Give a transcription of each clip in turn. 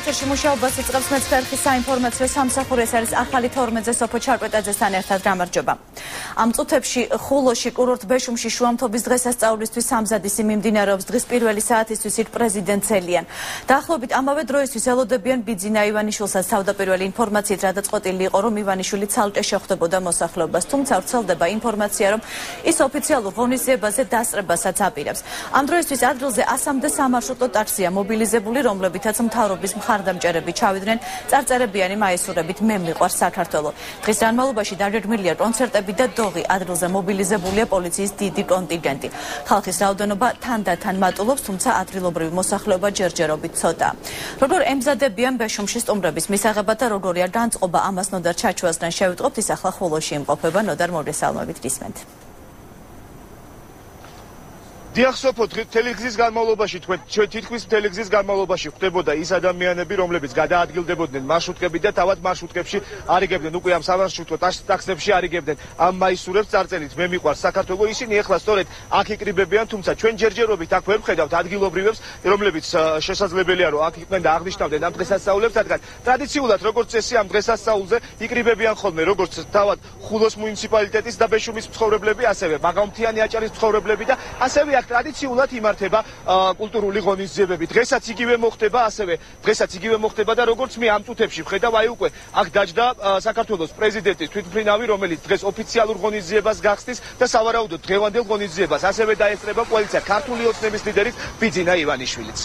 ეთერში მუშაობას იწყებს მეცხრე საინფორმაციო სამსახურის არის ახალი 12-ზე სოფო ჩარკვეტაძესთან ერთად გამარჯობა. ამ წუთებში ხულოში კურორტ ბეშუმში შუამთობის დღესასწაულისთვის სამზადისი მიმდინარეობს. დღის პირველი საათისთვის ირ პრეზიდენტს ელიან. დაახლოებით ამავე დროისთვის ელოდებიან ბიძინა ივანიშვილსაც თავდაპირველი ინფორმაციით, რადგან წყვეტილი იყო, რომ ივანიშვილი ცალკე შეხვდებოდა მოსახლეობას, თუმცა ვრცელდება ინფორმაცია, რომ ის ოფიციალურ ღონისძიებაზე დასწრებასაც აპირებს. ამ დროისთვის ადგილზე 100-მდე სამარშრუტო ტაქსია მობილიზებული, რომლებითაც მთავრობის მხარდამჭერები ჩავიდნენ წარწერებიანი მაისურებით მე მიყვარს საქართველო. დღის განმავლობაში დაგეგმილია კონცერტები და დოღი, ადგილზე მობილიზებულია პოლიციის დიდი კონტინგენტი. ხალხის რაოდენობა თანდათან მატულობს, თუმცა ადგილობრივი მოსახლეობა ჯერჯერობით ცოტაა. Როგორ ემზადებიან ბეშუმში სტუმრების მისაღებად და როგორია განწყობა ამას ნოდარ ჩაჩუასთან შევიტყობთ, ის ახლა ხოლოში იმყოფება ნოდარ მოგესალმებით რისმენთ. Diaxopo televizis განმავლობაში თითქმის televizis განმავლობაში ხდებოდა ის ადამიანები რომლებიც გადაადგილდებოდნენ მარშრუტკები და თავად მარშრუტკებში არიგებდნენ უკვე ამ სამარშრუტო ტაქსებში არიგებდნენ ამ მაისურებს წარწერით მე მიყვარს საქართველო ისინი ეხლა სწორედ აქ იკრიბებიან თუმცა ჩვენ ჯერჯერობით აქ ვერ ვხედავთ ადგილობრივებს რომლებიც შესაძლებელია რომ აქ იყვნენ და აღნიშნავდნენ ამ დღესასწაულებს რადგან ტრადიციულად როგორც წესი ამ დღესასწაულზე იკრიბებიან ხოლმე როგორც თავად ხულოს მუნიციპალიტეტის და ბეშუმის მცხოვრებლები ასევე მაღალმთიანი აჭარის მცხოვრებლები და ასევე ტრადიციულად იმართება კულტურული ღონისძიებები. დღესაც იგივე მოხდება, ასევე დღესაც იგივე მოხდება და როგორც მე ამ წუთებში ვხედავ, აი უკვე აქ დაჯდა საქართველოს პრეზიდენტის თვითმფრინავი, რომელიც დღეს ოფიციალურ ღონისძიებას გახსნის და სავარაუდოდ დღევანდელ ღონისძიებას ასევე დაესწრება კოალიცია ქართული ოცნების ლიდერიც ბიძინა ივანიშვილიც.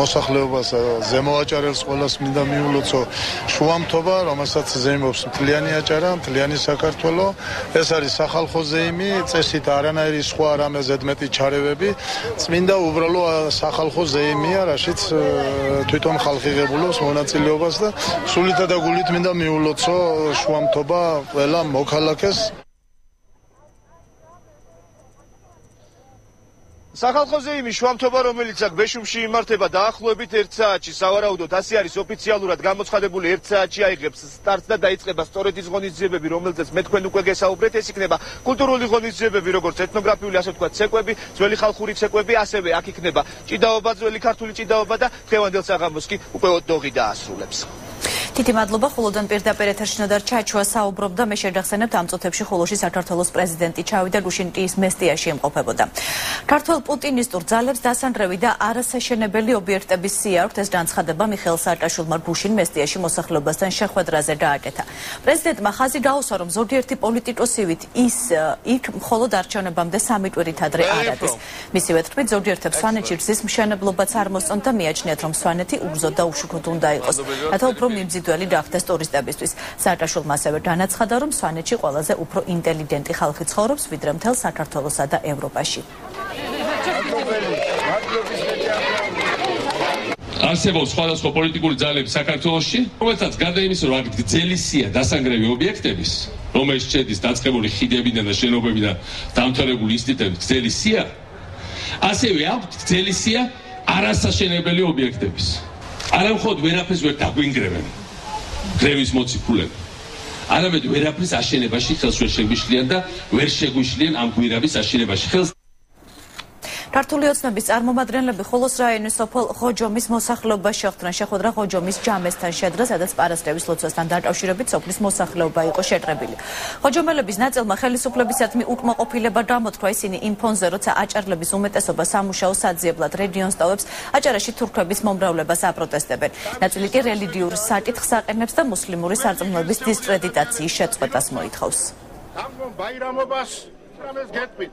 Მოსახლეობას ზემო აჭარელს ყველას მინდა მიულოცო შუამთობა, რომელსაც ზეიმობს მთლიანი აჭარა, მთლიანი საქართველო. ეს არის სახალხო ზეიმი, წესით არანაირი სხვა რამე ზედმეტი ჩარევები. წმინდა უბრალოდ სახალხო ზეიმია, რაშიც თვითონ ხალხი ღებულობს მონაწილეობას და სულითა და გულით მინდა მიულოცო შუამთობა ყველა მოქალაქეს. სახალხო ზეიმი შუამთობა რომელიც აქ ბეშუმში იმართება დაახლოებით 1 საათში სავარაუდოდ 100 არის ოფიციალურად გამოცხადებული 1 საათში აიღებს სტარტს და დაიწყება სწორედ ის ღონისძიებები რომელზეც მე თქვენ უკვე გესაუბრეთ ეს იქნება კულტურული ღონისძიებები როგორც ეთნოგრაფიული ასე ვთქვათ ცეკვები ძველი ხალხური ცეკვები ასევე აქ იქნება ჭიდაობა ძველი ქართული ჭიდაობა და დღევანდელ საღამოს კი უკვე დოღი დაასრულებს Titi Madluba, Kholodan პირდაპირ ეთერში ნოდარ ჩაჩუა საუბრობდა, მე შეგახსენებთ ამ წუთებში ხოლოში საქართველოს პრეზიდენტი ჩავიდა გუშინკის მესტიაში იმყოფებოდა. ქართველ პუტინისტურ ძალებს დასანრევი და არასაშენებელი ობიექტების სია აქვს ეს განცხადება მიხეილ სააკაშვილმა გუშინ მესტიაში მოსახლეობასთან შეხვედრაზე გააკეთა. პრეზიდენტმა ხაზი გაუსვა, რომ ზოგიერთი პოლიტიკოსივით ის იქ მხოლოდ არჩევნებამდე 3 კვირით ადრე არ არის. მისივე თქმით, ზოგიერთებს სვანეთში რძის მშენებლობაც არ მოსწონთ და მიაჩნიათ, რომ სვანეთი უგრძო და უშუქოდ უნდა იყოს. რათა უფრო მიმზიდველი გახდეს ტურისტებისთვის. სააკაშვილმა ასევე განაცხადა, რომ სვანეთში ყველაზე უფრო ინტელიგენტი ხალხი ცხოვრობს, ვიდრე მთელ საქართველოსა და ევროპაში. არსებობს სხვადასხვა პოლიტიკური ძალები საქართველოში, რომელთაც გარდა იმისა, რომ აქ გძელისია დასანგრევი ობიექტების, რომელიც შედის დაწყებული ხიდებიდან და შენობებიდან დამთავრებული ინსტიტუტებით, გძელისია, ასევე აქვს გძელისია არასაშენებელი ობიექტების. არა მხოლოდ ვერაფერს ვერ დაგვინგრევენ გრევის მოციქულები. Არამედ ვერაფრის აშენებაში ხელს ვერ შეგვიშლიან და ვერ შეგვიშლიან ამ გვირაბის აშენებაში ხელს ქართული ოცნების წარმომადგენლები ხოლოს რაიონის სოფელ ხოჯომის მოსახლეობას შეხვდნენ. შეხვედრა ხოჯომის ჯამესთან შედგა, სადაც პარასკევის ლოცვასთან დაკავშირებით სოფლის მოსახლეობა იყო შეკრებილი. ხოჯომელების ნაწილმა ხელისუფლებისადმი უკმაყოფილება გამოთქვა, ისინი იმ ფონზე, როცა აჭარლების უმეტესობა სამუშაო საძიებლად რეგიონს ტოვებს, აჭარაში თურქების მომრავლებას აპროტესტებენ. ნაწილი კი რელიგიურ საკითხს აყენებს და მუსლიმური სარწმუნოების დისკრედიტაციის შეწყვეტას მოითხოვს. ამ ბაირამობას რამეს გეტყვით.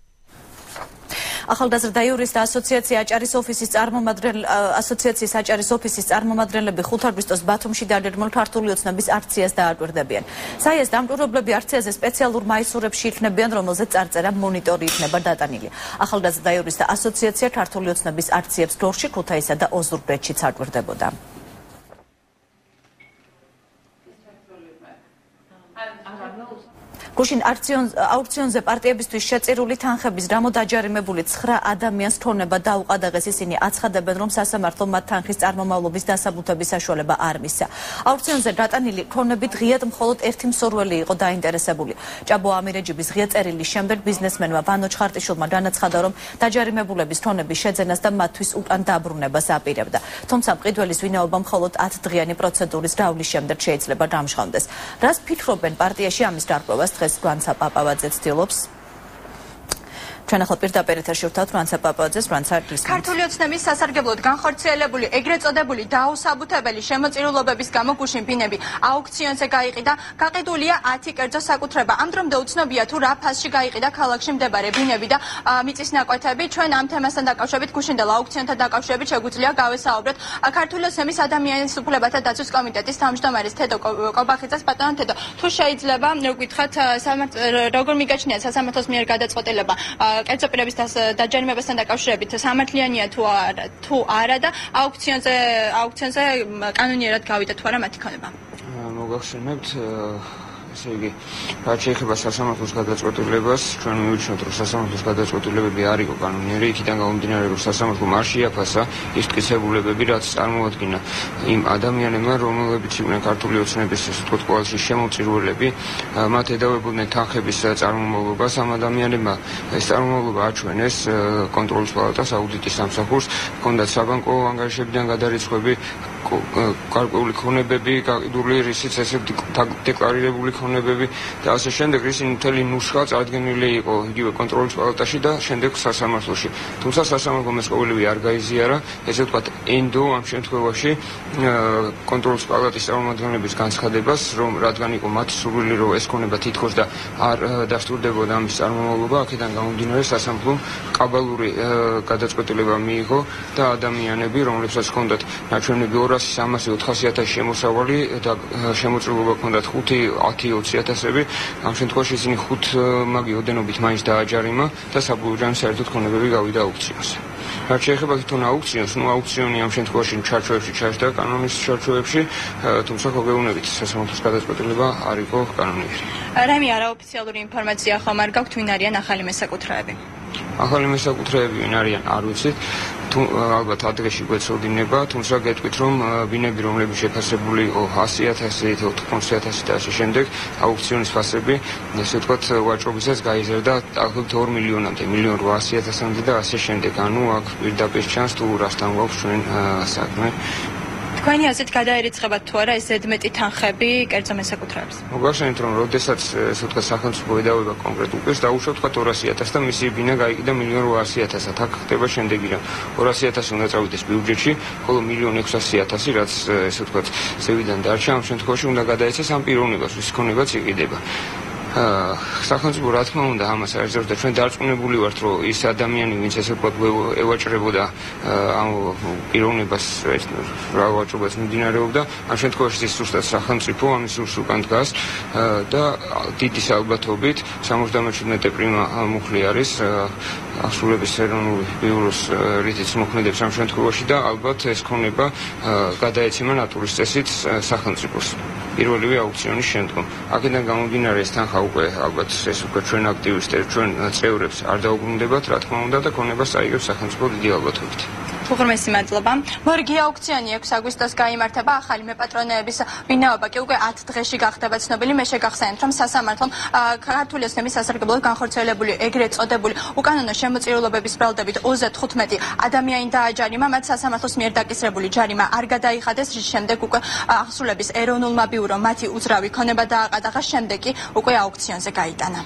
ახალგაზრდა იურისტთა ასოციაციის აჭარის ოფისის წარმომადგენლები 5 აგვისტოს ბათუმში დაგეგმილ ქართული ოცნების აქციას დააკვირდებიან. საიეს დამკვირვებლები აქციაზე სპეციალურ მაისურებში იქნებიან, რომელზეც წარწერა მონიტორი იქნება დატანილი. ახალგაზრდა იურისტთა ასოციაცია ქართული ოცნების აქციებს გორში, ქუთაისსა და ოზურგეთშიც აკვირდებოდა. Gushin auktionze partiebistvis შეწირული თანხების გამო დაჯარიმებული 9 ადამიანს თორნება დაუყადაღეს ისინი აცხადებენ რომ სასამართლო მათ თანხის წარმომავლობის დასაბუთების საშუალება არ მისცა. Აუქციონზე გატანილი ქონები ღიად მხოლოდ ერთი მსურველი იყო დაინტერესებული. ჭაბო ამირეჯიბის ღია წერილის შემდეგ ბიზნესმენმა ვანო ჩხარტიშვილმა განაცხადა რომ დაჯარიმებულების თონების შეძენას და მათთვის უკან დაბრუნებას აპირებდა. თუმცა მყიდველის ვინაობა მხოლოდ 10 დღიანი პროცედურის გავლის შემდეგ შეიძლება დამშხანდეს. Რას ფიქრობენ პარტიაში ამის დარღვევას დღეს განცა პაპავაძე ცდილობს? Channel Peritash runs up this runs out. Cartuliots Namis Sargabot, Ganhorcelebuli, Egretzodebuli, Dao Sabutabeli, Shemot Irulobis Kamokushin Pinebi, Auction Sagaida, Kakedulia, Atik or Josakutreba, Androm Dotsnobia to Rap has Shigaida collection de Barebinavida, Mitisna Kotabicho and Amtemas and Dakoshavit Kushin the Auction Tadakovich Gutlia Gawis Albert, a cartulus Namis Adamian Suplebata that just committed this time Kobakitas Patantedo, two shades leba, no with Samat Dogomigachnes, Samatos Mirgadets for Eleba. It's a previous Dajan members and the Kashab to Samatliania to Arada, auctions, Anonir at Kavita to Aramaticonema. Mogoshimit, Sigi, Pache, Basasama, who's got that's what to live us, Tran Mucho, Sasam, who's got that's what to live the Arigo, Canoniri, Kitanga, Dinner, Sasam, Kumarshia, Pasa, East Kisabul, Birat, Starmotkina, Im Adamian, Romo, Bichim, and Cartulios, Nebis, what was Shemuti Rulebi, Matador Bunetaka, besides Armo, Basam, Adamianima, Starmo, Bachuanes, controls Palatas, Audit Samsa Horse, Konda Sabanko, Angaship, Dangadaris, Kobe, Carpulcone, Baby, Duli, Receipts, Takarik. Baby, the assassin, the Christian telling Nushats, Adgenuli, or give controls for Tashida, Shendek Sasama Sushi. Tusa Sasama Gomez Olivia Gaziera, as it what Indo, I'm Shentkovashi, controls Palatis Armatonibis Kanskadebas, Rom Radganico Matsurilo, Escone Batikos, the Dastur Devodam, Sarmova, Kitangan Diners, Asamplum, Kabaluri, Kadaskotoleva Miho, Ta Damianebi, only Saskondat, Naturally Goras, Samas, Utasiata, Shemusavali, Shemutruba Kondat Huti. Ოციათასები ამ შემთხვევაში ისინი 5 მაგი ოდენობით მაინც დააჯარიმა და საბურჯან საერთოდ ქონებები გავიდა აუქციონზე. Რაც შეეხება თვითონ აუქციონს, აუქციონი ამ შემთხვევაში ჩარჩოებში ჩაჯდა კანონის ჩარჩოებში, თუმცა გეუბნებით სასამართლოს გადაწყვეტილება არ იყო კანონიერი. Რაიმე არაოფიციალური ინფორმაცია ხომ არ გაქვთ ვინ არიან ახალი მესაკუთრეები? ახალი მესაკუთრეები ვინ არიან არ ვიცით. Ალბათ ადგილში გვეცოდინება, თუმცა გეტყვით რომ ბინები რომლებიც შეფასებული იყო 100,000-ით, 400,000-ით და ასე შემდეგ, აუქციონის ფასები, ესე ვთქვათ, ვაჭრობისას გაიზარდა დაახლოებით 2 მილიონამდე, 1,800,000-მდე და ასე შემდეგ. ანუ აქ პირდაპირ ჩანს თუ რასთან გვაქვს ჩვენ საქმე. Თქვენი აზრით გადაერიცხებათ თუ არა ეს ზედმეტი თანხები კერძო მესაკუთრეებს? მოგახსენეთ რომ როდესაც ესე ვთქვათ სახელმწიფო ედავება კონკრეტულ პირს დაუშვათ ვთქვათ 200,000 და მისი ბინა გაიყიდა 1,800,000-ით. აქ ხდება შემდეგი რამ 200,000 უნდა წავიდეს ბიუჯეტში, ხოლო 1,600,000 რაც ესე ვთქვათ ზევიდან დარჩა ამ შემთხვევაში უნდა გადაეცეს ამ პიროვნებას, ვის ქონებაც იყიდება. სახელმწიფო რა თქმა უნდა ამას არ იზრდება ჩვენ დარწმუნებული ვართ რომ ის ადამიანი ვინც ესე ვთქვათ ევაჭრებოდა ამ პიროვნებას რა ვაჭრობას მიმდინარეობდა ამ შემთხვევაში ის უბრალოდ სახელმწიფო ამის უკან დგას და დიდი საუბათობით 77 პრიმა მუხლი არის ახსრულების ეროვნული ბიუროს რითიც მოქმედებს ამ შემთხვევაში და ალბათ ეს ქონება გადაეცემა ნატურის წესით სახელმწიფოს პირველივე აუქციონის შემდგომ აქედან გამომდინარე ეს თანხა უკვე ალბათ ეს უკვე ჩვენ აქტივისტებს ჩვენ წევრებს არ დაუბრუნდებათ რა თქმა უნდა და ქონებას აიღებს სახელმწიფო დიდი ალბათობით. უღრმესი მადლობა. მორიგი აუქციონი 6 აგვისტოს გაიმართება ახალი მეპატრონეების ვინაობა კი უკვე 10 დღეში გახდება ცნობილი. მე შეგახსენებთ რომ სასამართლომ ქართული ოსნების სასარგებლოდ განხორციელებული ეგრეთ წოდებული უკანონო შემოწირულობების ბრალდებით 35 ადამიანი დააჯარიმა, მათ სასამართლოს მიერ დაკისრებული ჯარიმა არ გადაიხადეს, რის შემდეგ უკვე აღსრულების ეროვნულმა ბიურომ მათი უძრავი ქონება დააყადაღა, შემდეგ კი უკვე აუქციონზე გაიტანა.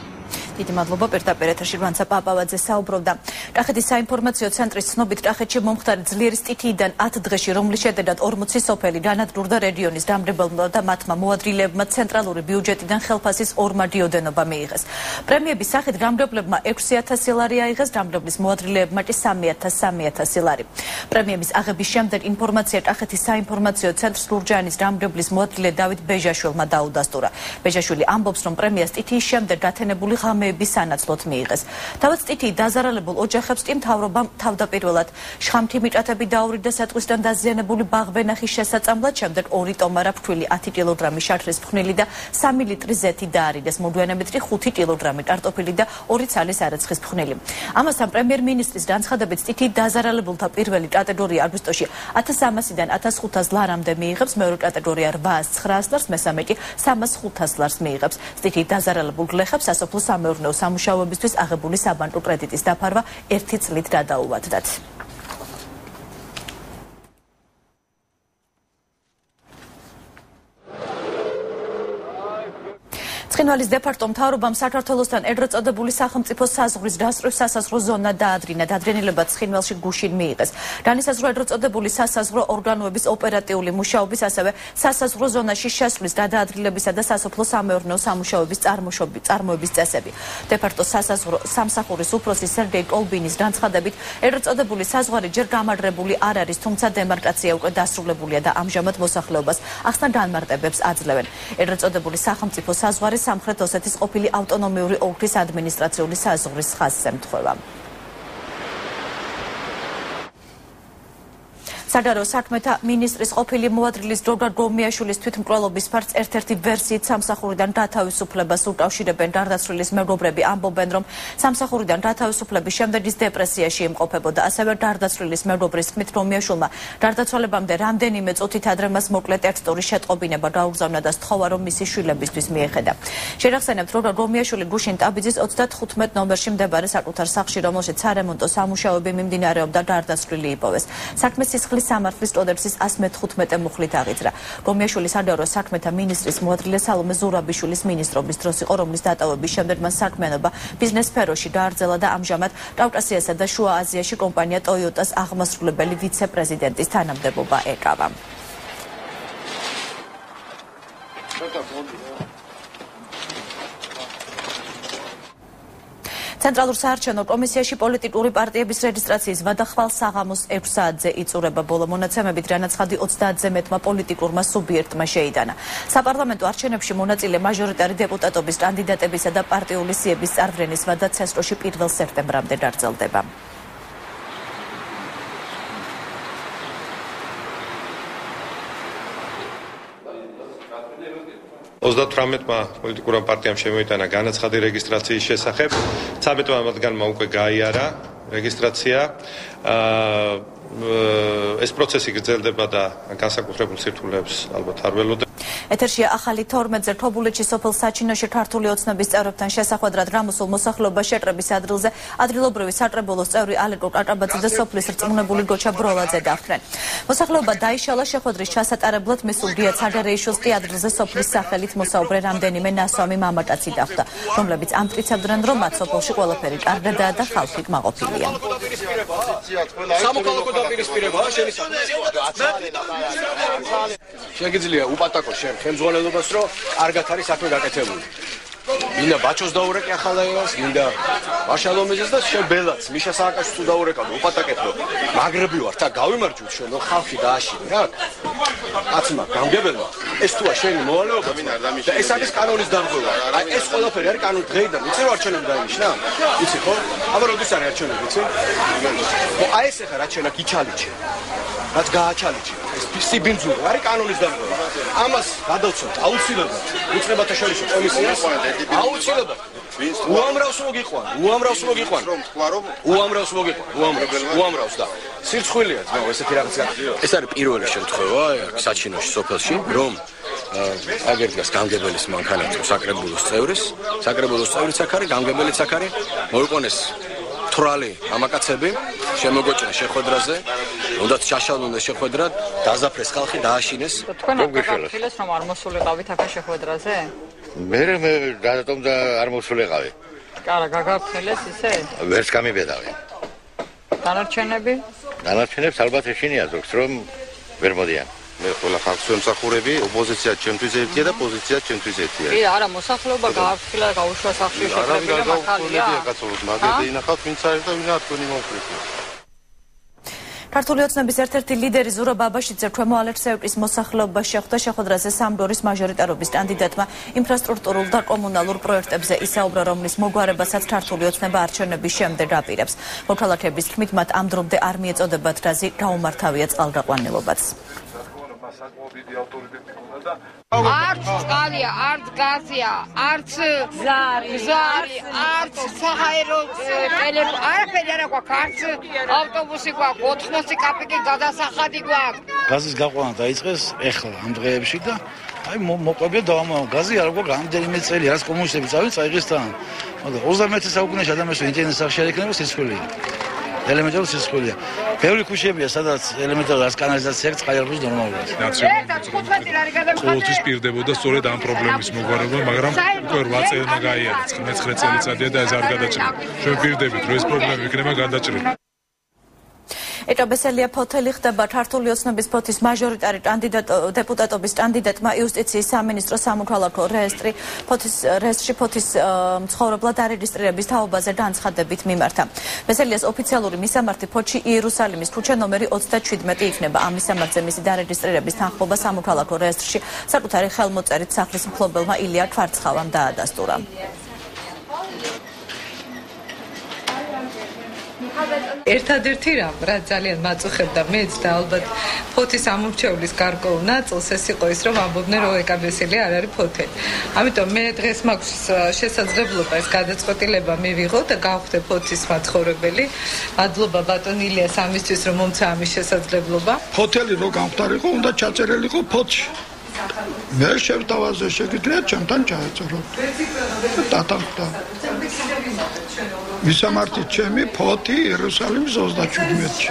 Დიდი მადლობა პირდაპირ ეთერში რვანცა პაპავაძე საუბრობდა. კახეთის საინფორმაციო ცენტრის ცნობით კახეთში მომხდარი ძლიერი სტიქიიდან 10 დღეში, რომლის შედეგად 40 სოფელი განადგურდა რეგიონის დამრებელმა და მათმა მოადგილებმა ცენტრალური ბიუჯეტიდან ხელფასის ორმადი ოდენობა მიიღეს. პრემიების სახით გამგებლებმა 6,000 ლარი აიღეს, დამრებლის მოადგილებმა კი 3,000 ლარი. პრემიების აღების შემდეგ ინფორმაცია კახეთის საინფორმაციო ცენტრის ლურჯანის დამრებლის მოადგილე დავით ბეჟაშვილმა დაუდასტურა. ბეჟაშვილი ამბობს, რომ პრემიას სტიქიის შემდეგ გათენებული ღამე მესამეები სანაცვლოდ მიიღეს. Თავად წითი დაზარალებულ ოჯახებს კი მთავრობამ თავდაპირველად შხამთი მიწათები დაურიგდა სატყვისთან დაზიანებული ბაღბენახის შესაძამლად, შემდეგ 2 ტომარა ფქვილი 10 კილოგრამი შაქრის ფხვნილი და 3 ლიტრი ზეთი დაარიგდეს, მოგვიანებით 5 კილოგრამი კარტოფილი და 2 ცალის არაცხის ფხვნილი. Ამასთან პრემიერ-მინისტრის განცხადებით წითი დაზარალებულთა პირველი კატეგორია აგვისტოში 1300-დან 1500 ლარამდე მიიღებს, მეორე კატეგორია 800-900 ლარს, მესამე კი 300-500 ლარს მიიღებს. Წითი დაზარალებულ გლეხებს სასოფლო სამეურნეო სამუშაოებისთვის აღებული საბანკო კრედიტის დაფარვა 1 წლით გადაუვადდათ. Ცხინვალის დეპარტამენტ თავრობამ საქართველოსთან ერთად წოდებული სახელმწიფო საზღვრის გასწვრივ სასაზღვრო ზონა დაადრინა. დადრენილება ცხინვალში გუშინ მიიღეს. განისაზღვრა ერთად წოდებული სასაზღვრო ორგანოების ოპერატიული მუშაობის, ასევე სასაზღვრო ზონაში შესვლის, გადაადგილებისა და სასოფლო სამეურნეო სამუშაოების წარმოების წესები. დეპარტოს სასაზღვრო სამსახურის უფროსის სერგეი კოლბინის განცხადებით, ერთად წოდებული საზღვარი ჯერ გამარჯვებული არ არის, თუმცა დემარკაცია უკვე დასრულებულია და ამჟამად მოსახლეობას ახსნა განმარტებებს აძლევენ. ერთად წოდებული სახელმწიფო საზღვარი სამხრეთ ოსეთის ყოფილი ავტონომიური ოლქის ადმინისტრაციული საზღვრის ხაზს ემთხვევა. საგარეო საქმეთა მინისტრის ყოფილი მოადგილის დროგა გომიაშვილის თვითმკვლელობის ფაქტს ერთ-ერთი ვერსიით სამსახურიდან გათავისუფლებას უკავშირებენ. გარდაცვლილის მეგობრები ამბობენ, რომ სამსახურიდან გათავისუფლების შემდეგ ის დეპრესიაში იმყოფებოდა. ასევე გარდაცვლილის მეგობრის თქმით, გომიაშვილმა გარდაცვალებამდე რამდენიმე წუთით ადრე მას მოკლე ტექსტური შეტყობინება გაუგზავნა და სთხოვა, რომ მისი შვილებისთვის მიეხედა. შეახსენებთ, რომ გომიაშვილი გუშინ ტაბიძის 35 ნომერში მდებარე საკუთარ სახლში, რომელშიც სარემონტო სამუშაოები მიმდინარეობდა, გარდაცვლილი იპოვეს. საქმეს სისხლის სამართლის კოდექსის 115 მუხლით აღიძრა. გომიაშვილი საგარეო საქმეთა მინისტრის მოადგილე სალომე ზურაბიშვილის მინისტრობის დროს იყო, რომლის დატოვების შემდეგ მან საქმიანობა ბიზნეს სფეროში გააგრძელა და ამჟამად კავკასიასა და შუა აზიაში კომპანია ტოიოტას აღმასრულებელი ვიცე-პრეზიდენტის თანამდებობა ეკავა. ცენტრალურ საარჩევნო კომისიაში პოლიტიკური პარტიების რეგისტრაციის ვადა ხვალ საღამოს 6 საათზე იწურება. ბოლო მონაცემებით რანაცხადი 30-ზე მეტმა პოლიტიკურმა სუბიექტმა შეიტანა. საპარლამენტო არჩევნებში მონაწილე მაჟორიტარი დეპუტატობის კანდიდატებისა და პარტიული სიების წარდგენის ვადა ცესტროში 1 სექტემბრამდე გაგრძელდება. Პოლიტიკურმა პარტიამ შემოიტანა განაცხადი რეგისტრაციის შესახებ. 13-მა მათგანმა უკვე გაიარა რეგისტრაცია. ეს პროცესი გრძელდება და განსაკუთრებულ სირთულეებს ალბათ არ ველოდებთ. ეთერში ახალი 12-ზე თობულეთში სოფელ საჩინოში ქართული ოცნების წევრებთან შესახვედრად გამოსულ მოსახლეობას შეკრების ადგილზე ადგილობრივი საკრებულოს წევრი ალეკო კაკაბაძე და სოფლის რწმუნებული გოჩა ბროლაძე დახვდნენ. მოსახლეობა დაიშალა შეხვედრის ჩასატარებლად, მის უგია ცაგარეიშვილს კი ადგილზე სოფლის სახელით მოსაუბრე რამდენიმე ნასვამი მამაკაცი დახვდა, რომლებიც ამტკიცებდნენ, რომ მათ სოფელში ყველაფერი კარგადაა და ხალხი კმაყოფილია. Შეგიძლია უპატაკო შენ ხელმძღვანელობას, რომ არგად არის საქმე გაკეთებული. მინდა ბაჩოს დაურეკე ახალაელს, მინდა მაშალომეძეს და შენ ბელაც, მიშა სააკაშვილს თუ დაურეკავ, უპატაკეთო. მაგრები ვარ, და გავიმარჯვით შენ, რომ ხალხი დააშინო რა. კაცმა, გამგებელმა, ეს თუა შენი მოვალეობა, და ეს არის კანონის დამკვირვა. აი ეს ყველაფერი არის კანონის დღეიდან, იცი რა არჩევნები დაინიშნა? იცი ხო? აბა როდის არის არჩევნები, იცი? აი ეს ხა რაც შენაკ იჩალიჩე. რაც გააჩალიჩე. ეს სიბინძურა არის კანონის დამკვირვა. ამას გადავცოთ აუცილებლად უწყებათა შორისო კომისიას. აუცილებლად. უამრავს მოგიყვან, უამრავს მოგიყვან. რომ თქვა რომ უამრავს მოგიყვან, უამრავს და სირცხვილია, ძმაო, ესეთი რაღაც. ეს არის პირველი შემთხვევა საჩინოში სოფელში, რომ აგერდგას გამგებელის მანქანაც საკრებულოს წევრის, საკრებულოს წევრიც აქ არის, გამგებელიც აქ არის. მოიყვანეს თრალი ამაკაცები შემოგოჭრა შეხვედრაზე, როდაც ჩაშალუნეს შეხვედრა, დაზაფრეს ხალხი, დააშინეს. თქვენ ახილეს რომ არ მოსულიყავით აქ შეხვედრაზე? მე გადატომ და არ მოსულიყავი. არა, გაგაფრთხილეს ისე? ვერც გამიბედავი. დანარჩენები? დანარჩენებს ალბათ ეშინია ზოგს, რომ ვერ მოდიან. მე ყველა ხალხს ვემსახურები, ოპოზიცია ჩემთვის ერთია და პოზიცია ჩემთვის ერთია. კი, არა, მოსახლეობა გააფრთხილა, გაუშვა სახლში შეხვედრა მაქალია. არა, გაუხსნებია კაცო, მაგე დაინახავთ, ვინც არის და ვინ არ თქვენი მომხრე. ქართული ოცნების ერთ-ერთი ლიდერი ზურაბ აბაშიძე ქვემო ალექსეევკის მოსახლეობაში ხვდა შეხვედრაზე სამდორის მაჟორიტარობის კანდიდატმა ინფრასტრუქტურულ და კომუნალურ პროექტებზე ისაუბრა, რომლის მოგვარებასაც ქართული ოცნება არჩევნების შემდეგ აპირებს. მოქალაქეების თქმით, მათ ამ დრომდე არ მიეწოდებათ რაზი გაუმართავია წყალდაყვანილობაც. Arts Galia, Arts Gazia, Arts Zari, Arts Sahiro, Arts Autobusi, Gotmosi, Kapiki, Gaza Sahadi Guag. Gaz is Gawan, Daisres, Echel, Andre Shida. I Mokobedomo, Gazi, Algoram, Delimitari, Askomus, Iristan. The Ozamet is Augusta, Adamas, Sashakan, Sicily. Elementary school. Very kushebia, so that's elementary as canalization. I was normal. So to speak, the Buddha story down problems. Mugarama, Kurvats, Nagaya, Metzretz, Zargadachi. Should be David, raise problem, we can never get that. It obviously potelihta, but Hartulios Nobispotis majority deputat of Standidatma used its Ministro Samukalako Restri, Potis Restripotis, Horoblatari district, Bistaubaza dance had the bit Mimarta. Veselias Opicelluri, Missa Martipochi, Jerusalem, Kuchanomeri, Ostachid Metifneba, Amissa Martemisidari district, Bistahoba Samukalako Restri, Sakutari Helmut Aritsakis, Klobelma, Ilia, Kvartshau, and Dastura. ერთადერთი რამ რაც ძალიან მაწუხებდა მეც და ალბათ ფოთის ამურჩევლის გარკვეულ ნაწილს ეს იყო ის რომ ამბობდნენ რომ ეკაბესილი არ არის ფოთელი. Ამიტომ მე დღეს მაქვს შესაძლებლობა ეს გადაწყვეტილება მივიღო და გავხდე ფოთის მაცხოვრებელი. Მადლობა ბატონ ილიას ამისთვის რომ მომცა ამის შესაძლებლობა. Ფოთელი რო გამختارიყო უნდა ჩაწერილიყო ფოთში. მე შევთავაზე შეგიძლიათ ჩემთან ჩაეწეროთ. დათანხმდა. Misamarti chemi poti Jerusalem zozda chudmetchi.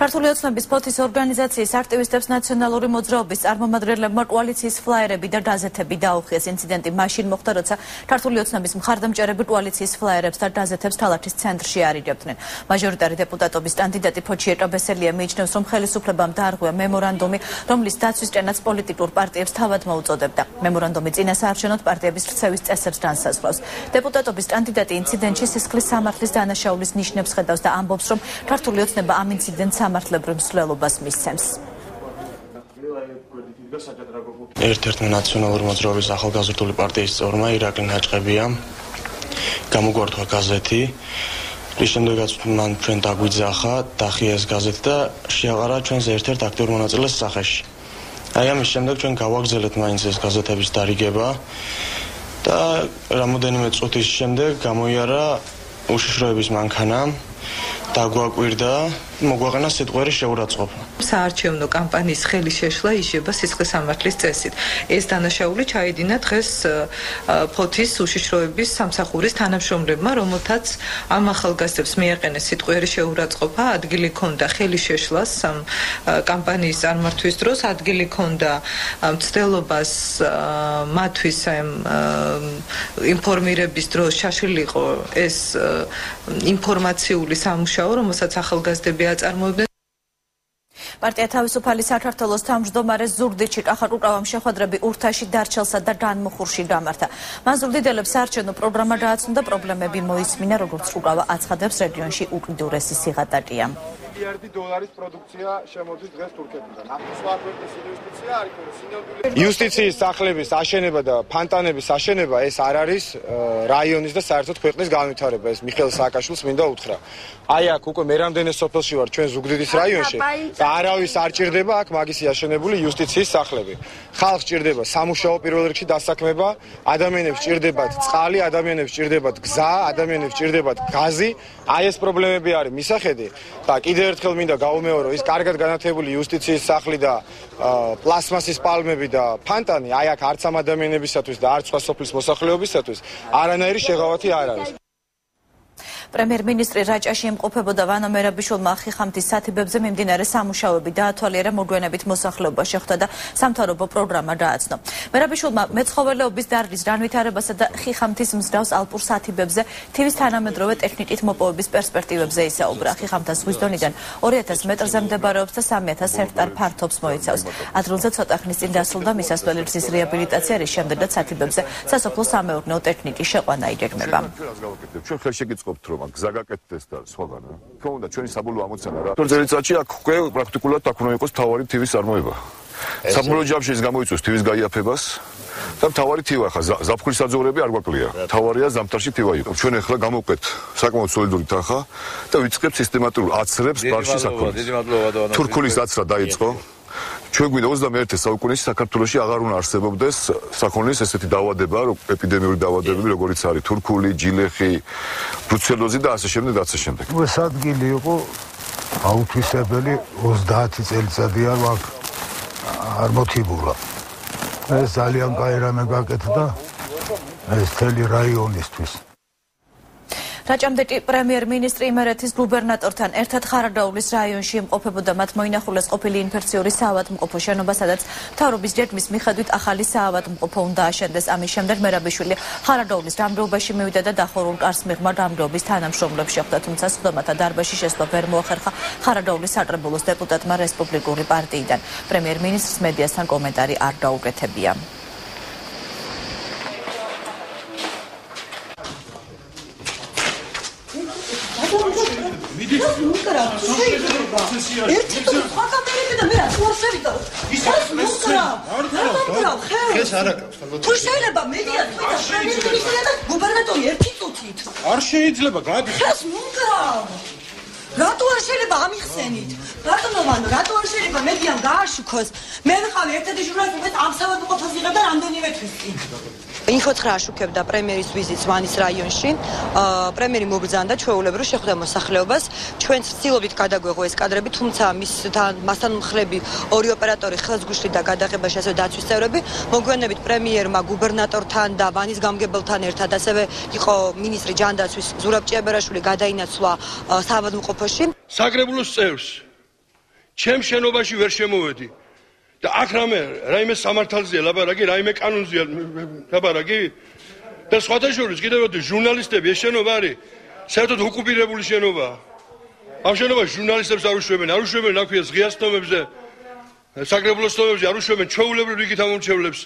ქართული ოცნების ფოთის ორგანიზაციის აქტივისტებს ნაციონალური მოძრაობის წარმომადგენლებმა კოალიციის ფლაიერები და გაზეთები დაუხიეს. ინციდენტი მაშინ მოხდა, როცა ქართული ოცნების მხარდამჭერები კოალიციის ფლაიერებს და გაზეთებს ქალაქის ცენტრში არიგებდნენ. მაჟორიტარი დეპუტატობის კანდიდატი ფოჩი ეკაბესელია მიიჩნევს, რომ ხელისუფლებამ დაარღვია მემორანდუმი, რომლის დაცვისკენაც პოლიტიკურ პარტიებს თავად მოუწოდებდა. მემორანდუმი წინა საარჩევნოდ პარტიების ქცევის წესებს განსაზღვრავს. დეპუტატობის კანდიდატი ინციდენტში სისხლის სამართლის დანაშაულის ნიშნებს ხედავს და ამბობს, რომ ქართული ოცნება ამ ინციდენტს სამართლებრივ მსვლელობას მისცემს. ერთ-ერთმა ნაციონალური მოძრაობის ახალგაზრდული პარტიის წევრმა ირაკლი ნაჭყებიამ გამოგვართვა გაზეთი, რის შემდეგაც მან ჩვენ დაგვიძახა, დახია ეს გაზეთი და შეაყარა ჩვენს ერთ-ერთ აქტიურ მონაწილეს სახეში. Აი ამის შემდეგ ჩვენ გავაგზავნეთ მაინც ეს გაზეთების დარიგება და რამოდენიმე წუთის შემდეგ გამოიარა უშიშროების მანქანა. Დაგვაკვირდა მოგვაყენა სიტყვები შეურაცხყოფა. Საარჩევნო კამპანიის ხელი შეშლა იშება სისხლის სამართლის წესით. ეს დანაშაული ჩაედინა დღეს ფოთის უშიშროების სამსახურის თანამშრომლებმა, რომელთაც ამ ახალგაზრდებს მიაყენეს სიტყვები შეურაცხყოფა, ადგილი ჰქონდა ხელი შეშლას ამ კამპანიის წარმართვის დროს, ადგილი ჰქონდა მცდელობას მათთვის ინფორმირების დროს ჩაშილიყო ეს ინფორმაციული სამუშაო რომელსაც ახალგაზრდები აწარმოებდნენ. Партия თავისუფალი საქართველოს თავმჯდომარე ზურდიჩი კახაკუკავამ შეხვედრები ურთაში დარჩელსა და განმუხურში გამართა. მან ზურდიდელებს საარჩევნო პროგრამა გააცნო, პრობლემები მოისმინა, როგორც უკავა აცხადებს რეგიონში უკიდურესი სიღატაკეა. $1 მილიარდი პროდუქცია შემოდის დღეს თურქეთიდან. იუსტიციის სახლების აშენება და ფანტანების აშენება ეს არ არის რაიონის და საერთოდ ქვეყნის განვითარება. ეს მიხეილ სააკაშვილს მინდა უთხრა. Აი აქ უკვე მერამდენე სოფელში ვარ ჩვენ ზუგდიდის რაიონში და არავის არ ჭირდება აქ მაგის აშენებული იუსტიციის სახლები. ხალხს ჭირდება სამუშაო პირველ რიგში დასაქმება, ადამიანებს ჭირდებათ წყალი, ადამიანებს ჭირდებათ გზა, ადამიანებს ჭირდებათ გაზი. Აი ეს პრობლემები არის მისახედი და კიდევ ერთხელ მინდა გავუმეორო ის კარგად განათებული იუსტიციის სახლი და პლასმასის პალმები და ფანტანი აი აქ არც ამ ადამიანებისათვის და არც სხვა სოფლის მოსახლეობისათვის არანაირი შეღავათი არ არის. პრემიერ-მინისტრი რაჭაში იმყოფებოდა ვანო მერაბიშვილმა ხიხამთის სათიბებზე მიმდინარე სამუშაოები დაათვალიერა, მოგვიანებით მოსახლეობა შეხვდა და სამთავრობო პროგრამა გააცნო. მერაბიშვილმა მეცხოველეობის დარგის განვითარებასა და ხიხამთის მსგავს ალპურ სათიბებზე თივის თანამედროვე ტექნიკით მოპოვების პერსპექტივებზე ისაუბრა. ხიხამთა ზღვის დონიდან 2000 მეტრზე მდებარეობს და 3000 ჰექტარ ფართობს მოიცავს. ადრილზე ცოტა ხნის წინ დასრულდა მისასვლელი გზის რეაბილიტაცია, რის შემდეგაც სათიბებზე სასოფლო-სამეურნეო ტექნიკის შეყვანა იგეგმება. გზაგაკეთდეს და სხვაგან რა. Თქო უნდა ჩვენი საბოლოო ამოცანა რა. Თორსელიცაში აქ უკვე პრაქტიკულად აქ უნდა იყოს თავარი TV-ის წარმოება. Საბოლოო ჯამში ის გამოიწვევს TV-ის გაიაფებას. და თავარი თივა ხა ზაფხულის საძოვრები არ გვაკლია. თავარია ზამთარში თივა იყო. ჩვენ ახლა გამოვკვეთ საკმაოდ სოლიდური თანხა და ვიწყებთ სისტემატურ აცრებს ბარში საქართველოს. თურქულის აცრა დაიწყო. Ჩვენ გვინდა 21 საუკუნის საქართველოში აღარ უნდა არსებობდეს საქონლის ესეთი დაავადება, ეპიდემიური დაავადებები, როგორიც არის თურქული, ჯილეხი, ბრუცელოზი და ასე შემდეგ და ასე შემდეგ. ეს ადგილი იყო აუთვისებელი 30 წელიწადია აქ არ მოთიბურა. ეს ძალიან კაი რამე გაკეთდა ეს თელი რაიონისთვის რაჭამდეტი პრემიერ-მინისტრი იმერეთის გუბერნატორთან ერთად ხარადაულის რაიონში იმყოფებოდა მათ მოინახულეს ყოფილი ინფექციური საავადმყოფო შენობა, სადაც მთავრობის ჯერმის მიხედვით ახალი საავადმყოფო უნდა აშენდეს. ამის შემდეგ მერაბიშვილი ხარადაულის გამრეობაში მივიდა და დახურულ კარს მიღმა გამრეობის თანამშრომლებს შეხვდა, თუმცა სხდომათა დარბაზში შესვლა ვერ მოახერხა ხარადაულის საკრებულოს დეპუტატმა რესპუბლიკური პარტიიდან. პრემიერ-მინისტრის მედიასთან კომენტარი არ დაუკეთებია. ჩვენც ცდილობით გადაგვეღო ეს კადრები, თუმცა მასთან მხლები ორი ოპერატორი ხელს გუშლიდა გადაღებაში, ასევე დაცვის წევრები. მოგვიანებით პრემიერმა, გუბერნატორთან და ვანის გამგებელთან ერთად, ასევე იყო მინისტრი ჯანდაცვის ზურაბ ჭიაბერაშვილი გადაინაცვლა საავადმყოფოში. საკრებულოს წევრს ჩემ შენობაში ვერ შემოვედი და აქ რაიმე სამართალზეა ლაპარაკი, რაიმე კანონზეა ლაპარაკი და სხვათა შორის კიდევ ერთი ჟურნალისტები ეს შენობა არის საერთოდ ოკუპირებული შენობაა. ამ შენობაში ჟურნალისტებს არ უშვებენ აქვეა ზღიას თომებზე, საკრებულოს თომებზე არ უშვებენ ჩეულებრივ რიგით ამომრჩევლებს.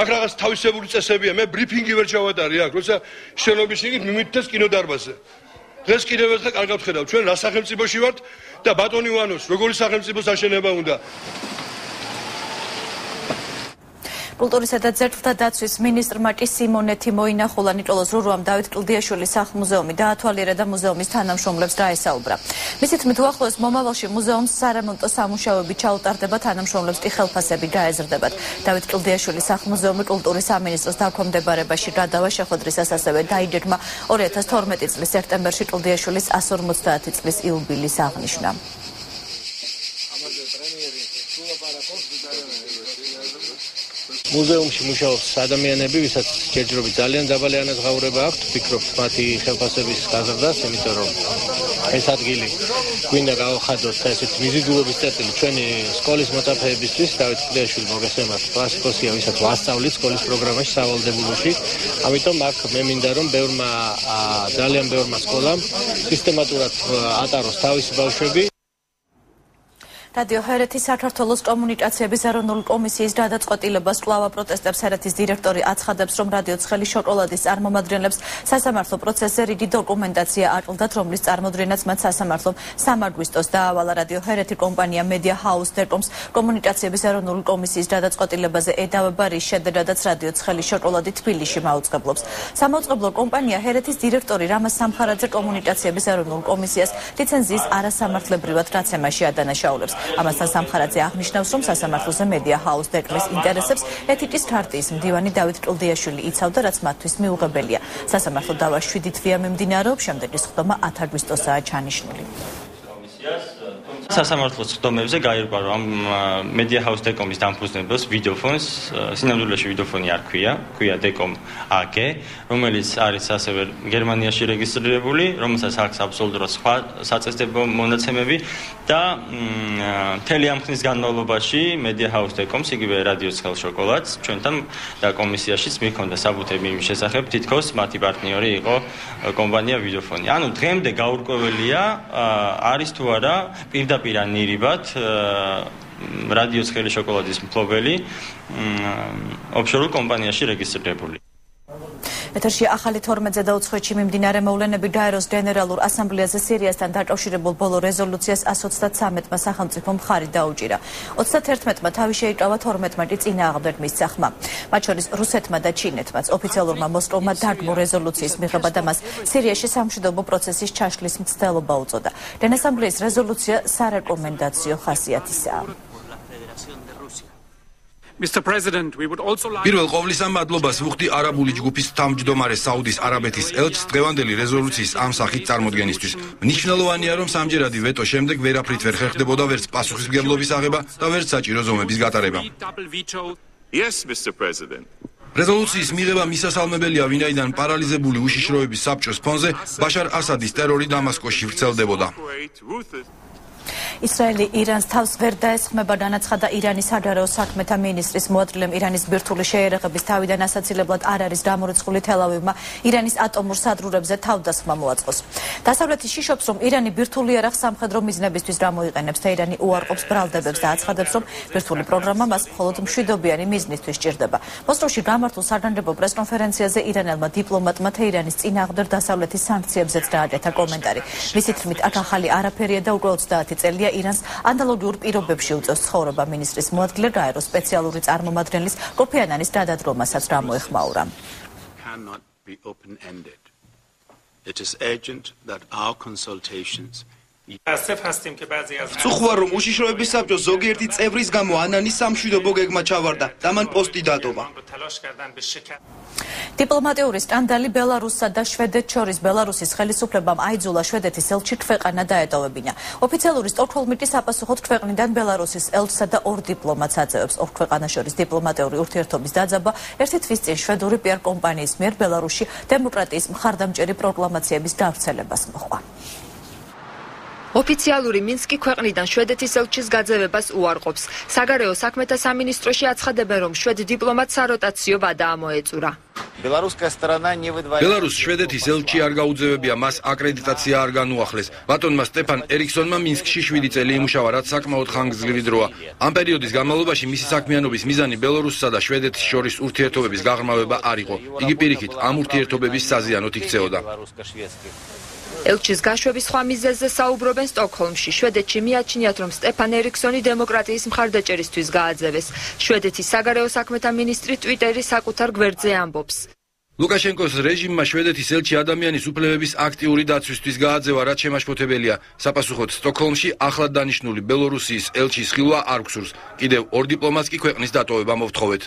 აქ რაღაც თავისებური წესებია. მე ბრიფინგი ვერ ჩავატარე აქ, როცა შენობის რიგით მიმიტეს კინოდარბაზზე. დღეს კიდევ ერთხელ კარგად ხედავ ჩვენ რა სახელმწიფოში ვართ და ბატონ ივანოს როგორი სახელმწიფოს აშენება უნდა. კულტურისა და ძეგლთა დაცვის მინისტრმა კი სიმონეთი მოინახულა. ნიკოლოზ რურუამ დავით კლდიაშვილის სახლ-მუზეუმი დაათვალიერა და მუზეუმის თანამშრომლებს დაესაუბრა. მისი თქმით, უახლოეს მომავალში მუზეუმს სარემონტო სამუშაოები ჩაუტარდება, თანამშრომლებს კი ხელფასები გაეზრდებათ. დავით კლდიაშვილის სახლ-მუზეუმი კულტურის სამინისტროს დაქვემდებარებაში გადავა. შეხვედრისას ასევე დაიჯერმა 2012 წლის სექტემბერში კლდიაშვილის 150 წლის იუბილეის აღნიშვნა. მუზეუმში მუშაობს ადამიანები, ვისაც ჯერჯერობით ძალიან დაბალი ანაზღაურება აქვთ, ფიქრობთ მათი ხელფასების გაზრდას, იმიტომ რომ ეს ადგილი გვინდა გავახადოთ ესეთ მიზიდულობის წესით ჩვენი სკოლის მოწაფეებისთვის. დავით კლდიაშვილი მოგესმათ კლასიკოსია, ვისაც ვასწავლით სკოლის პროგრამაში სავალდებულოში. ამიტომ აქ მე მინდა რომ ძალიან ბევრმა სკოლამ სისტემატურად ატაროს თავისი ბავშვები. რადიო ჰერეთის საქართველოს კომუნიკაციების ეროვნული კომისიის გადაწყვეტილებას კვლავ აპროტესტებს ჰერეთის დირექტორი. აცხადებს, რომ რადიო ცხელი შოკოლადის წარმომადგენლებს სასამართლო პროცესზე რიგი დოკუმენტაცია აკლდათ, რომლის წარმოდგენაც მათ სასამართლომ 3 აგვისტოს დაავალა. რადიო ჰერეთი კომპანია Media House Telecom-ს კომუნიკაციების ეროვნული კომისიის გადაწყვეტილებაზე ედავება, რის შედეგადაც რადიო ცხელი შოკოლადი თბილისში მაუწყებლობს. სამაუწყებლო კომპანია ჰერეთის დირექტორი რამაზ სამხარაძე კომუნიკაციების ეროვნულ კომისიას ლიცენზიის არასამართლებრივად გაცემაში ადანაშაულებს. ამასთან სამხარაძე აღნიშნავს, რომ სასამართლოზე Media House Telecom-ის ინტერესებს ეთიკის ქარტიის მდივანი დავით კლდიაშვილი იცავდა, რაც მათთვის მიუღებელია. სასამართლო დავა 7 თვეა მიმდინარეობს, შემდეგი სხდომა 10 აგვისტოსაა ჩანიშნული. სასამართლო სხდომებზე გაირკვა, რომ Media House Telecom-ის დამფუძნებელს ვიდეოფონს, სინამდვილეში ვიდეოფონი არ ქვია, ქვია Telecom AG, რომელიც არის ასევე გერმანიაში რეგისტრირებული, რომელსაც აქვს აბსოლუტურად სხვა საწესდებო მონაცემები და მთელი ამ ხნის განმავლობაში Media House Telecom-ს, იგივე რადიო ცხელ შოკოლადს, ჩვენთან და კომისიაშიც მიჰქონდა საბუთები იმის შესახებ, თითქოს მათი პარტნიორი იყო კომპანია ვიდეოფონი. ანუ დღემდე გაურკვეველია, არის თუ არა პირდაპირ ანირიბათ რადიო ცხელი შოკოლადის მფლობელი ოფშორულ კომპანიაში რეგისტრირებული. ეთერში ახალი 12-ზე დაუცხოეთში მიმდინარე მოვლენები დაეროს გენერალურ ასამბლეაზე სირიასთან დაკავშირებულ ბოლო რეზოლუციას 133-მა სახელმწიფომ მხარი დაუჭირა. 31-მა თავი შეიკავა 12-ი წინააღმდეგ მისცახმა. მათ შორის რუსეთმა და ჩინეთმაც ოფიციალურმა მოსკოვმა დაგმო რეზოლუციის მიღება და მას სირიაში სამშვიდობო პროცესის ჩაშლის მცდელობა უწოდა. გენასამბლეის რეზოლუცია სარეკომენდაციო ხასიათისაა. Mr. President, we would also like პირველ ყოვლისა მადლობას ვუხდი არაბული ჯგუფის თავმჯდომარე საუდის არაბეთის ელჩს დღევანდელი რეზოლუციის ამ სახით წარმოდგენისთვის. მნიშვნელოვანია, რომ სამჯერადი ვეტო შემდეგ ვერაფრით ვერ ხერხდებოდა ვერც პასუხისმგებლობის აღება და ვერც საჭირო ზომების გატარება. Yes, Mr. President. Რეზოლუციის მიღება მისასალმებელია, ვინაიდან პარალიზებული უშიშროების საბჭოს ფონზე ბაშარ ასადის ტერორი დამასკოში ვრცელდებოდა. Israeli Iran's Taus Verdes Mebadanatsa Iranis Hadaro Sakmeta Ministries Modlem Iranis Birtul Share Bistavi and Asatilabat Araris Damurz Kulitelawima, Iranis Atomur Sadrub Zetaudas Mamuatos. Tasaratishops from Irani Birtulirak Sam Hadrom is Nebis Ramu and Abstadani or Obspral the Bebstats Hadapsom, Birtuli Programma must follow them Shidobiani Misnis to Shirdaba. Most of Shidamar to Sardan Debo Press Conference as the Iranelma Diplomat Materianist in Agder Tasalati Sanctium Zetrata Commentary. Visit with Akahali Arab period of growth that it's Elia Irans Andalur Irobebshield of Soroba Ministries Modler Gyro Special Rich Armo Madrelis, Kopiananis Dada Roma Satramo Maura. Cannot be open ended. It is urgent that our consultations Sukhwa Rum Ushishobi Sabjo Zogert, it's every Gamoan and Sam Shudobog Machavarda, Daman Posti Dadova. Diplomatist Andali Belarus და შვედეთ შორის ბელარუსის ხელისუფლებამ აიძულა შვედეთის ელჩი ქვეყანა დაეტოვებინა. ოფიციალური სტოკჰოლმის საპასუხოდ ქვეყნიდან ბელარუსის ელჩსა და ორ დიპლომატს აძლევს ორ ქვეყანას შორის დიპლომატიური ურთიერთობის დაძაბა. ერთი თვის წინ შვედური PR კომპანიის მიერ ბელარუსში დემოკრატიის მხარდამჭერი პროკლამაციების გავრცელებას მოყვა. Ოფიციალური მინსკი ქვეყნიდან შვედეთის ელჩის გაძევებას უარყოფს. საგარეო საქმეთა სამინისტროში აცხადებენ, რომ შვედ დიპლომატს საროტაციო ვადა ამოეწურა. Belarus შვედეთის ელჩი არ გაუძევებია, მას აკრედიტაცია არ განუახლეს. ბატონმა სტეფან ერიკსონმა მინსკში 7 წელი იმუშავა, რაც საკმაოდ ხანგრძლივი დროა. ამ პერიოდის განმავლობაში მისი საქმიანობის მიზანი ბელარუსსა და შვედეთის შორის ურთიერთობების გაღრმავება არ იყო. იგი პირიქით ამ ურთიერთობების საზიანოდ იქცეოდა. Elchis Gashwebis Swamizeze საუბრობენ სტოკჰოლმში. შვედეთში მიაჩნიათ, რომ სტეფან ერიკსონი დემოკრატიის მხარდაჭერისთვის გააძევეს. შვედეთის საგარეო საქმეთა მინისტრი ტვიტერის საკუთარ გვერდზე ამბობს. ლუკაშენკოს რეჟიმმა შვედეთის ელჩი ადამიანის უფლებების აქტიური დაცვისთვის გააძევა, რაც შემაშფოთებელია. საპასუხოდ სტოკჰოლმში ახლად დანიშნული ბელორუსიის ელჩის ხილვა არ გსურს. კიდევ ორ დიპლომატს კი ქვეყნის დატოვება მოვთხოვეთ.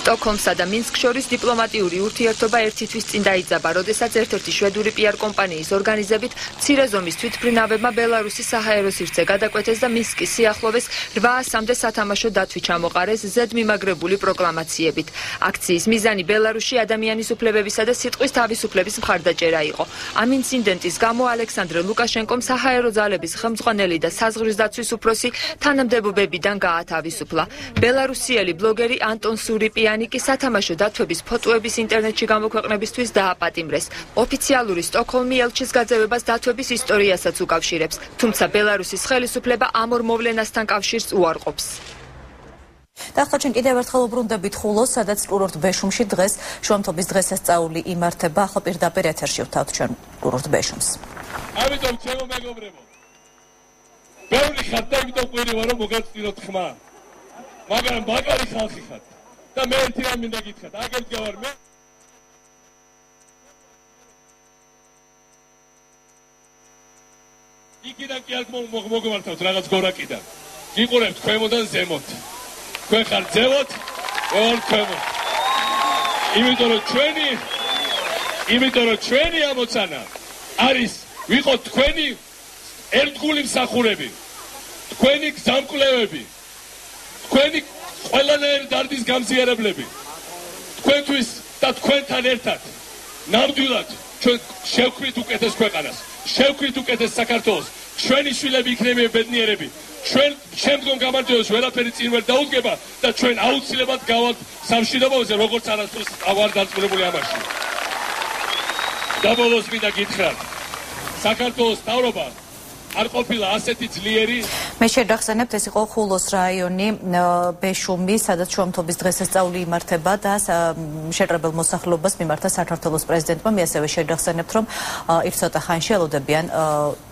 სტოკჰოლმსა და მინსკს შორის დიპლომატიური ურთიერთობა ერთი თვის წინ დაიძაბა, როდესაც ერთ-ერთი შვედური PR კომპანიის ორგანიზებით მცირე ზომის თვითმფრინავებმა ბელარუსის საჰაერო სივრცე გადაკვეთეს და მინსკის სიახლოვეს 800-მდე სათამაშო დათვი ჩამოყარეს ზედმიმაგრებული პროკლამაციებით. აქციის მიზანი ბელარუსში ადამიანის უფლებებისა და სიტყვის თავისუფლების მხარდაჭერა იყო. ამ ინციდენტის გამო ალექსანდრ ლუკაშენკომ საჰაერო ძალების ხელმძღვანელი და საზღვარგარდაცვის უფროსი თანამდებობებიდან გაათავისუფლა. ბელარუსიელი ბლოგერი ანტონ სურიპი ანიკი სათამაშო დათვების ფოტოების ინტერნეტში გამოქვეყნებისთვის დააპატიმრეს. ოფიციალური სტოკჰოლმის ელჩის გაძევებას დათვების ისტორიასაც უკავშირებს, თუმცა ბელარუსის ხელისუფლება ამ ორ მოვლენასთან კავშირს უარყოფს. Დაახლოებით კიდევ ერთხელ უბრუნდებით ხულოს, სადაც კურორტ ბეშუმში დღეს შუამთობის დღესასწაული იმართება. ახლა პირდაპირ ეთერში ვთავთ ჩვენ კურორტ ბეშუმს. ამიტომ ჩემო მეგობრებო, ბევრი ხარ და ამიტომ ყვირი ვარ, რომ მოგაწვიროთ ხმა. მაგრამ მაგარი ხალხი ხარ. და მე ერთი რამ მინდა გითხრათ, აგერტი ვარ მე იქიდან კი არ მოგვმართავთ რაღაც გორაკიდან გიყურებთ ქვემოდან ზემოთ თქვენ ხართ ზემოთ მე ვარ ქვემოთ იმიტომ რომ ჩვენი ამოცანა არის ვიყოთ თქვენი ერთგული მსახურები თქვენი სამკვლევები თქვენი ყველანაირი დარდის გამზიარებლები. Თქვენთვის და თქვენთან ერთად ნამდვილად ჩვენ შევქმნით უკეთეს ქვეყანას, შევქმნით უკეთეს საქართველოს. Ჩვენი შვილები იქნებიან ბედნიერები. Ჩვენ შემდგომ გამარჯვებას ყველაფერი წინ ვერ დაუდგება და ჩვენ აუცილებლად გავალთ სამშვიდობოზე, როგორც არასდროს ავარ დაწმუნებული ამაში. და ბოლოს მინდა გითხრათ, საქართველოს თავრობა არ ყოფილა ასეთი ძლიერი მე შევახსენებთ ეს იყო ხულოს რაიონი ბეშუმი, სადაც შუამთობის დღესასწაული იმართება და შეკრებილ მოსახლეობას მიმართა საქართველოს პრეზიდენტმა. Მე ასევე შევახსენებთ, რომ ერთ ცოტა ხანში ელოდებიან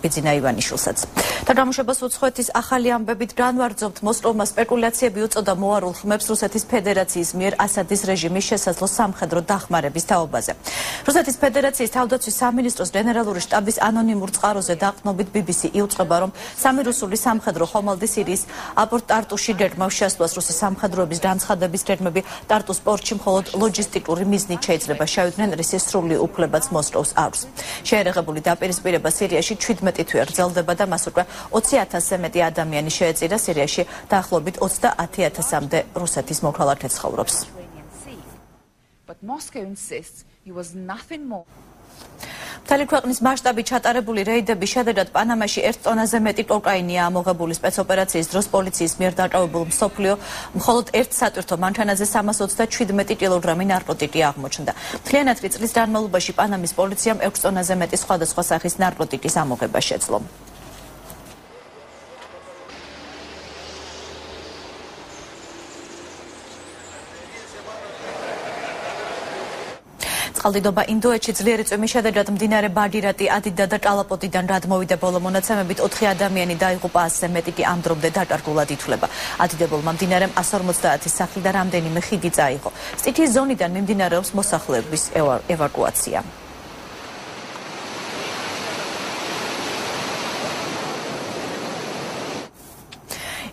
ბიძინა ივანიშვილსაც. Გადამუშებას უცხოეთის ახალი ამბებით განვარძობთ. მოსლოვმა სპეკულაციები უწოდა მოარულ ხმებს რუსეთის ფედერაციის მიერ ასადის რეჟიმის შესაძლო სამხედრო დახმარების თაობაზე. რუსეთის ფედერაციის თავდაცვის სამინისტროს გენერალური შტაბის ანონიმურ წყაროზე დაყრდნობით BBC იუწყება, რომ სამი რუსული სამხედრო ხომალდი სირიის აპორტ ტარტუში გერმავ შესვლას რუსი სამხედროების განცხადების გერმები ტარტუს პორტში მხოლოდ ლოჯისტიკური მიზნით შეიძლება შევიდნენ, რის სრული უფლებაც მოსკოვს აქვს. შეერაღებული დაპირისპირება სირიაში 17 თვე გრძელდება და მას უკვე 20,000-ზე მეტი ადამიანი შეეწირა სირიაში დაახლოებით 30,000-მდე რუსეთის მოქალაქე ცხოვრობს. But Moscow insists he was nothing more. მთელი ქვეყნის მასშტაბით ჩატარებული რეიდების შედეგად პანამაში 1 ტონაზე მეტი კოკაინია ამოღებული. სპეცოპერაციის დროს პოლიციის მიერ დაკავებულ მსოფლიო მხოლოდ 1 სატვირთო მანქანაზე 337 კილოგრამი ნარკოტიკი აღმოჩნდა. მთლიანად 3 წლის განმავლობაში პანამის პოლიციამ 6 ტონაზე მეტი სხვადასხვა სახის ნარკოტიკის ამოღება შეძლო. წყალდიდობა ინდოეთში ძლიერი წვიმის შედეგად მდინარე ბაგირატი ადიდა და კალაპოტიდან გადმოვიდა. ბოლო მონაცემებით 4 ადამიანი დაიღუპა, 100-ზე მეტი კი ამ დრომდე დაკარგულად ითვლება. ადიდებულმა მდინარემ 150 სახლი და რამდენიმე ხიდი წაიღო. სტიქის ზონიდან მიმდინარეობს მოსახლეების ევაკუაცია.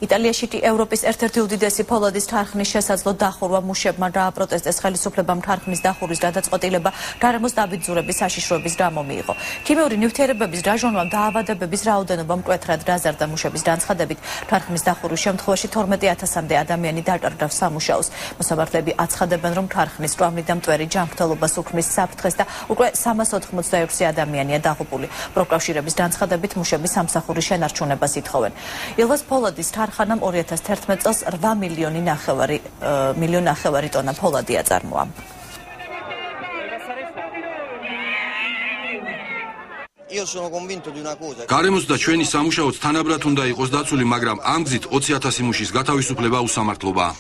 იტალიაში კი ევროპის ერთ-ერთი უდიდესი ფოლადის ქარხნის შესაძლო დახურვა მუშებმა დააპროტესტეს. ხელისუფლებამ ქარხნის დახურვის გადაწყვეტილება გარემოს დაბინძურების საშიშროების გამო მიიღო. ქიმიური ნივთიერებების გაჟონვამ დაავადებების რაოდენობა მკვეთრად გაზარდა. მუშების განცხადებით ქარხნის დახურვის შემთხვევაში 12,000-მდე ადამიანი დაკარგა სამუშაოს. მოსამართლეები აცხადებენ, რომ ქარხნის კვამლი და მტვერი ჯანმრთელობას უქმნის საფრთხეს და უკვე 386 ადამიანია დაღუპული. პროკავშირების განცხადებით მუშები სამსახურის შენარჩუნებას ითხოვენ. ილვას ფოლადის ქარხანამ 2011 წელს 8,5 მილიონი ტონა ფოლადი აწარმოა. გარემოს და ჩვენი სამუშაოც თანაბრად უნდა იყოს დაცული, მაგრამ ამ გზით 20,000 მუშის გათავისუფლება უსამართლობაა.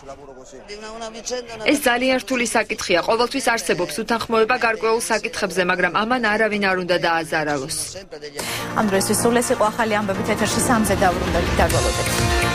ეს ძალიან რთული საკითხია. ყოველთვის არსებობს უთანხმოება გარკვეულ საკითხებზე, მაგრამ ამან არავინ არ უნდა დააზარალოს. ამ დროისთვის სულ ეს იყო ახალი ამბები ეთერში 3-ზე დავრუნდებით.